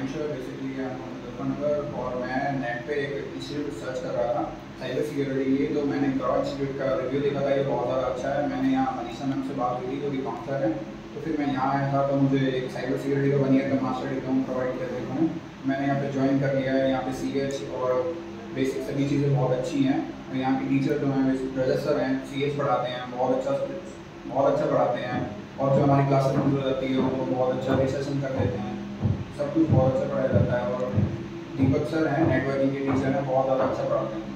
Ensure basically मतलब और मैं नेट पे एक इंस्टीट्यूट सर्च कर रहा था साइबर सिक्योरिटी के, तो मैंने क्रॉस इंस्टीट्यूट का रिव्यू देखा था, ये बहुत ज़्यादा अच्छा है। मैंने यहाँ मनीषा मैम से बात हुई थी, वो भी काउंसलर है, तो फिर मैं यहाँ आया था, तो मुझे एक साइबर सिक्योरिटी का 1 ईयर का मास्टर डिग्री प्रोवाइड किया था उन्होंने। मैंने यहाँ पर ज्वाइन कर लिया है, यहाँ पर CH और बेसिक सभी चीज़ें बहुत अच्छी हैं। और यहाँ के टीचर जो हैं ब्रदर सर हैं, CH पढ़ाते हैं, बहुत अच्छा पढ़ाते हैं, और जो हमारी क्लास में हो जाती है वो बहुत अच्छा रिसेशन कर देते हैं, सब कुछ बहुत अच्छा पढ़ाया जाता है। और दीपक सर हैं नेटवर्किंग के टीचर हैं, बहुत ज़्यादा अच्छा पढ़ाते हैं।